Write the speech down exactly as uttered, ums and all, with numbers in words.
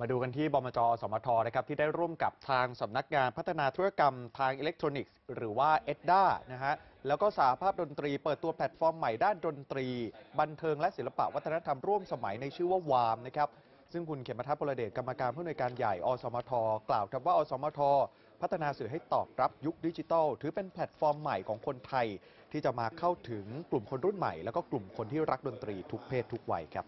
มาดูกันที่บมจ.สมท.นะครับที่ได้ร่วมกับทางสำนักงานพัฒนาธุรกรรมทางอิเล็กทรอนิกส์หรือว่าเอ็ดด้านะฮะแล้วก็สหภาพดนตรีเปิดตัวแพลตฟอร์มใหม่ด้านดนตรีบันเทิงและศิลปะวัฒนธรรมร่วมสมัยในชื่อว่าวามนะครับซึ่งคุณเขมทัศน์ พลเดชกรรมการผู้อำนวยการใหญ่อสมท.กล่าวครับว่าอสมท.พัฒนาสื่อให้ตอบรับยุคดิจิทัลถือเป็นแพลตฟอร์มใหม่ของคนไทยที่จะมาเข้าถึงกลุ่มคนรุ่นใหม่แล้วก็กลุ่มคนที่รักดนตรีทุกเพศทุกวัยครับ